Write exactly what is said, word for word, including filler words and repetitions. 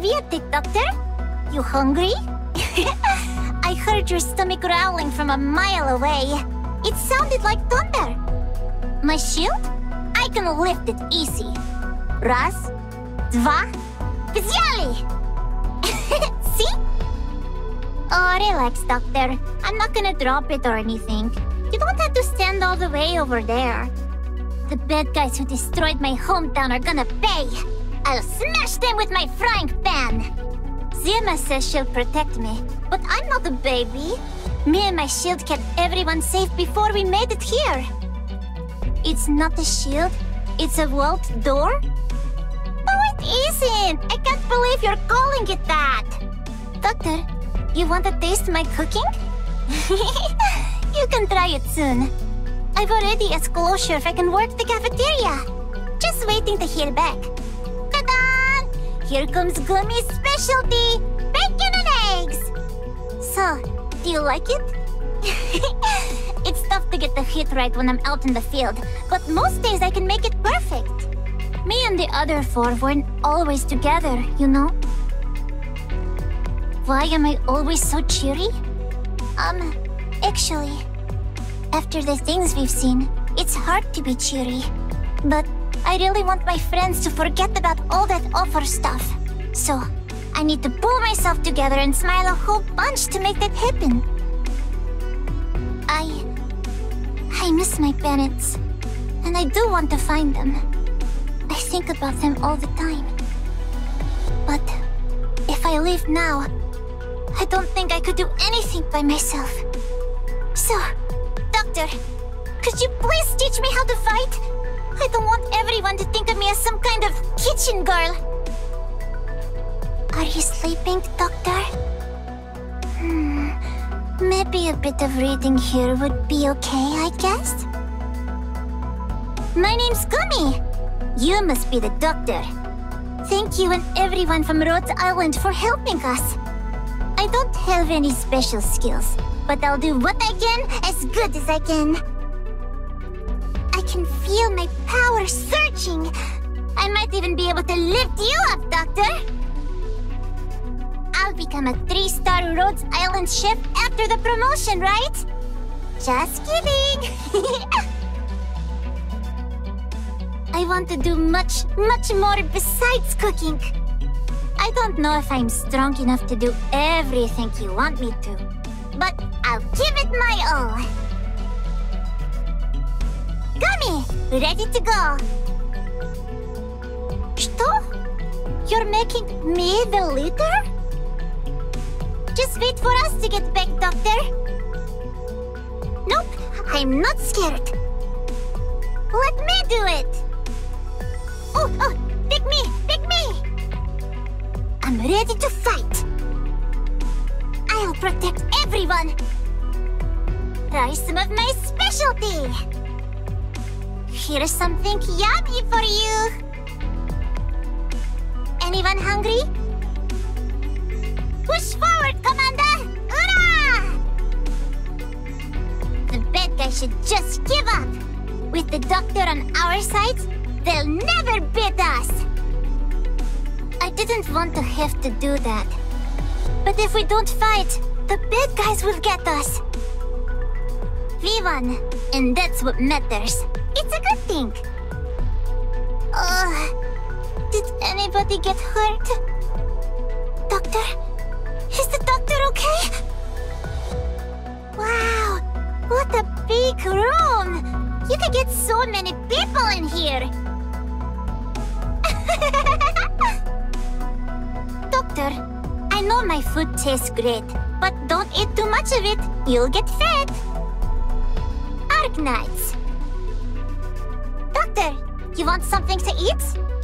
vet it, Doctor. You hungry? I heard your stomach growling from a mile away. It sounded like thunder. My shield? I can lift it easy. Раз, два, взяли! See? Oh, relax, Doctor. I'm not gonna drop it or anything. You don't have to stand all the way over there. The bad guys who destroyed my hometown are gonna pay. I'll smash them with my frying pan. Zima says she'll protect me, but I'm not a baby. Me and my shield kept everyone safe before we made it here. It's not a shield, it's a vault door? Oh, it isn't! I can't believe you're calling it that! Doctor, you want to taste my cooking? You can try it soon. I've already asked Closure if I can work the cafeteria. Just waiting to hear back. Ta-da! Here comes Gummy's specialty! Bacon and eggs! So, do you like it? It's tough to get the hit right when I'm out in the field, but most days I can make it perfect. Me and the other four weren't always together, you know? Why am I always so cheery? Um, actually, after the things we've seen, it's hard to be cheery. But I really want my friends to forget about all that awful stuff. So, I need to pull myself together and smile a whole bunch to make that happen. I... I miss my parents, and I do want to find them. I think about them all the time. But if I leave now, I don't think I could do anything by myself. So, Doctor, could you please teach me how to fight? I don't want everyone to think of me as some kind of kitchen girl. Are you sleeping, Doctor? Hmm... Maybe a bit of reading here would be okay, I guess? My name's Gummy! You must be the Doctor. Thank you and everyone from Rhodes Island for helping us. I don't have any special skills, but I'll do what I can as good as I can. I can feel my power surging. I might even be able to lift you up, Doctor! I'll become a three-star Rhodes Island chef after the promotion, right? Just kidding! I want to do much, much more besides cooking. I don't know if I'm strong enough to do everything you want me to, but I'll give it my all. Gummy, ready to go. Что? You're making me the leader? Just wait for us to get back, Doctor. Nope, I'm not scared. Let me do it. Oh, oh, pick me, pick me. I'm ready to fight. I'll protect everyone. Try some of my specialty. Here's something yummy for you. Anyone hungry? Push forward, Commander! Hurrah! The bad guy should just give up. With the Doctor on our side, they'll never beat us. I didn't want to have to do that. But if we don't fight, the bad guys will get us. We won, and that's what matters. It's a good thing. Ugh. Did anybody get hurt? Doctor? Is the Doctor okay? Wow, what a big room! You could get so many people in here! Doctor, I know my food tastes great, but don't eat too much of it, you'll get fat! Arknights! Doctor, you want something to eat?